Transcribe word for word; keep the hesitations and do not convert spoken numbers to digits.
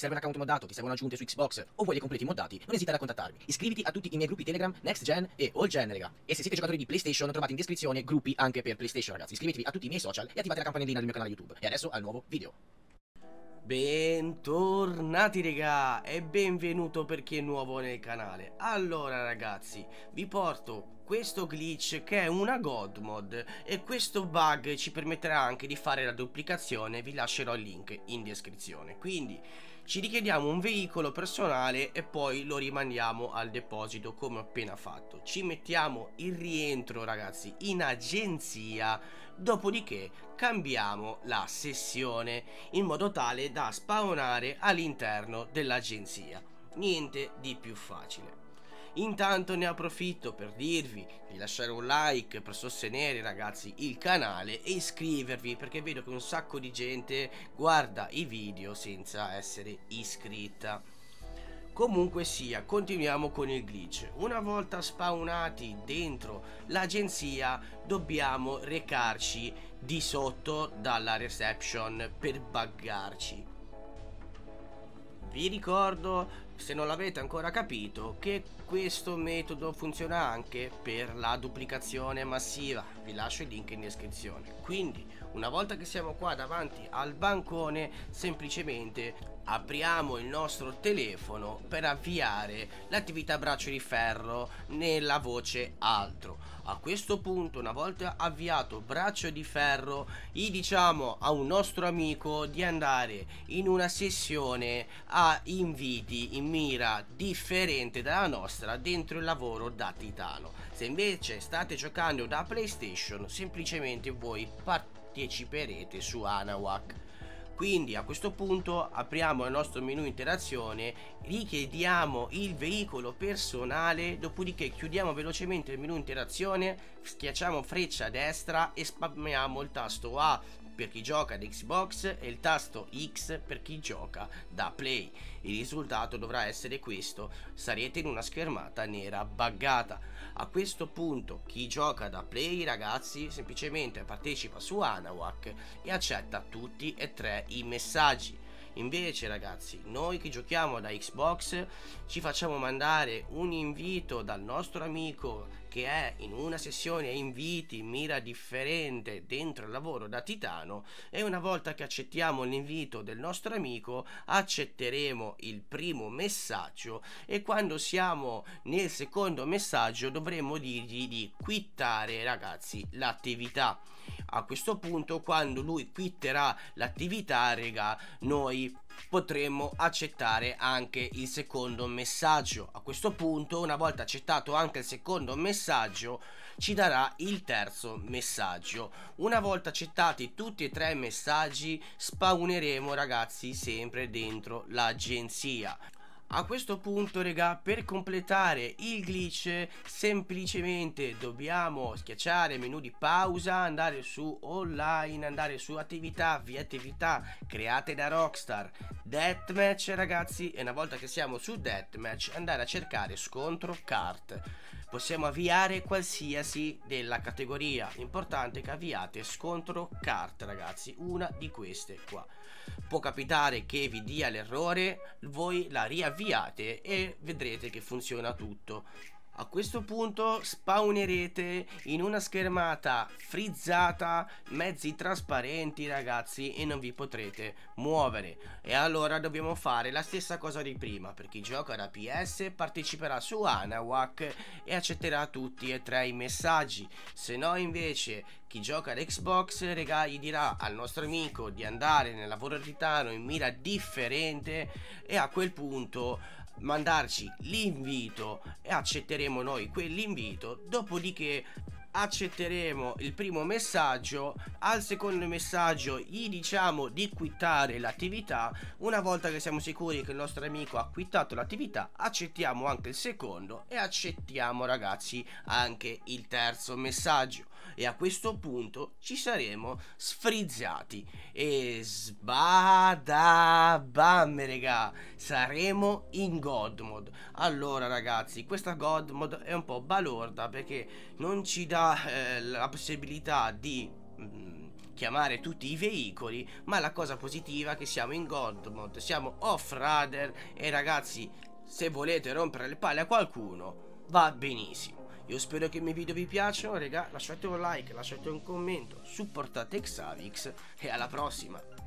serve un account moddato, ti servono aggiunte su Xbox o vuoi dei completi moddati, non esitare a contattarmi. Iscriviti a tutti i miei gruppi Telegram, Next Gen e All Gen, raga. E se siete giocatori di PlayStation, trovate in descrizione gruppi anche per PlayStation, ragazzi. Iscrivetevi a tutti i miei social e attivate la campanellina del mio canale YouTube. E adesso al nuovo video. Bentornati raga e benvenuto per chi è nuovo nel canale. Allora ragazzi, vi porto questo glitch che è una god mod e questo bug ci permetterà anche di fare la duplicazione, vi lascerò il link in descrizione. Quindi ci richiediamo un veicolo personale e poi lo rimandiamo al deposito come ho appena fatto. Ci mettiamo il rientro ragazzi in agenzia, dopodiché cambiamo la sessione in modo tale da spawnare all'interno dell'agenzia. Niente di più facile. Intanto ne approfitto per dirvi di lasciare un like per sostenere ragazzi il canale e iscrivervi, perché vedo che un sacco di gente guarda i video senza essere iscritta. Comunque sia, continuiamo con il glitch. Una volta spawnati dentro l'agenzia dobbiamo recarci di sotto dalla reception per buggarci. Vi ricordo, se non l'avete ancora capito, che questo metodo funziona anche per la duplicazione massiva, vi lascio il link in descrizione. Quindi una volta che siamo qua davanti al bancone, semplicemente apriamo il nostro telefono per avviare l'attività braccio di ferro nella voce altro. A questo punto, una volta avviato braccio di ferro, gli diciamo a un nostro amico di andare in una sessione a inviti in mira differente dalla nostra dentro il lavoro da titano. Se invece state giocando da PlayStation, semplicemente voi parteciperete su Anawak. Quindi a questo punto apriamo il nostro menu interazione, richiediamo il veicolo personale, dopodiché chiudiamo velocemente il menu interazione, schiacciamo freccia a destra e spammiamo il tasto A per chi gioca da Xbox e il tasto X per chi gioca da Play. Il risultato dovrà essere questo, sarete in una schermata nera buggata. A questo punto chi gioca da Play ragazzi semplicemente partecipa su Anawak e accetta tutti e tre i messaggi. Invece ragazzi, noi che giochiamo da Xbox ci facciamo mandare un invito dal nostro amico che è in una sessione a inviti mira differente dentro il lavoro da titano, e una volta che accettiamo l'invito del nostro amico accetteremo il primo messaggio e quando siamo nel secondo messaggio dovremo dirgli di quittare ragazzi l'attività. A questo punto, quando lui quitterà l'attività raga, noi potremmo accettare anche il secondo messaggio. A questo punto, una volta accettato anche il secondo messaggio, ci darà il terzo messaggio. Una volta accettati tutti e tre i messaggi, spawneremo ragazzi sempre dentro l'agenzia. A questo punto raga, per completare il glitch semplicemente dobbiamo schiacciare menu di pausa, andare su online, andare su attività, via attività create da Rockstar, deathmatch ragazzi, e una volta che siamo su deathmatch andare a cercare scontro kart. Possiamo avviare qualsiasi della categoria, l'importante è che avviate scontro kart ragazzi, una di queste qua. Può capitare che vi dia l'errore, voi la riavviate e vedrete che funziona tutto. A questo punto spawnerete in una schermata frizzata, mezzi trasparenti ragazzi, e non vi potrete muovere. E allora dobbiamo fare la stessa cosa di prima, per chi gioca da P S parteciperà su Anawak e accetterà tutti e tre i messaggi. Se no invece chi gioca da Xbox raga, gli dirà al nostro amico di andare nel lavoro di titano in mira differente e a quel punto mandarci l'invito e accetteremo noi quell'invito, dopodiché accetteremo il primo messaggio, al secondo messaggio gli diciamo di quittare l'attività. Una volta che siamo sicuri che il nostro amico ha quittato l'attività, accettiamo anche il secondo e accettiamo ragazzi anche il terzo messaggio, e a questo punto ci saremo sfrizzati e sbadabam raga, saremo in god mode. Allora ragazzi, questa god mode è un po' balorda perché non ci dà eh, la possibilità di chiamare tutti i veicoli, ma la cosa positiva è che siamo in God Mode, siamo off-roader e ragazzi, se volete rompere le palle a qualcuno va benissimo. Io spero che i miei video vi piacciono, raga, lasciate un like, lasciate un commento, supportate XsaviX e alla prossima!